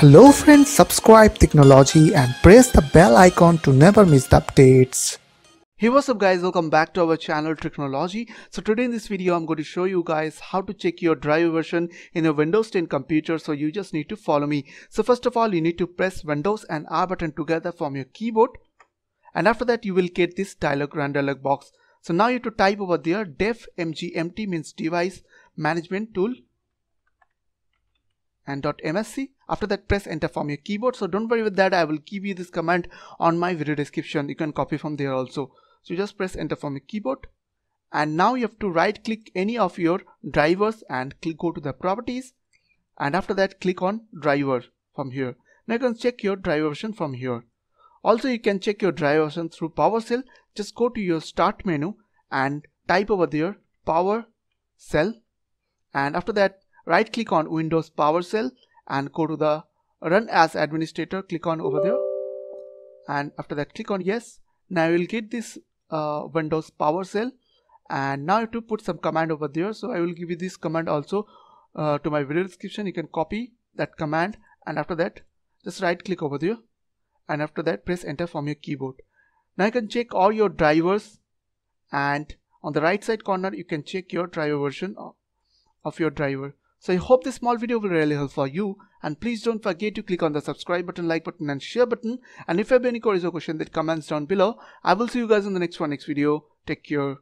Hello friends, subscribe Technology and press the bell icon to never miss the updates. Hey, what's up guys, welcome back to our channel Technology. So today in this video I'm going to show you guys how to check your driver version in a Windows 10 computer, so you just need to follow me. So first of all, you need to press Windows and R button together from your keyboard, and after that you will get this dialog box. So now you have to type over there devmgmt, means device management tool, and .msc. After that press enter from your keyboard. So don't worry with that, I will give you this command on my video description, you can copy from there also. So just press enter from your keyboard, and now you have to right click any of your drivers and go to the properties, and after that click on driver from here. Now you can check your driver version from here. Also you can check your driver version through PowerShell. Just go to your start menu and type over there PowerShell, and after that right click on Windows PowerShell and go to the run as administrator, click on over there, and after that click on yes. Now you will get this Windows PowerShell, and now you have to put some command over there. So I will give you this command also to my video description, you can copy that command, and after that just right click over there, and after that press enter from your keyboard. Now you can check all your drivers, and on the right side corner you can check your driver version of your driver. So I hope this small video will really help for you, and please don't forget to click on the subscribe button, like button and share button, and if you have any queries or questions, then comments down below. I will see you guys in the next video. Take care.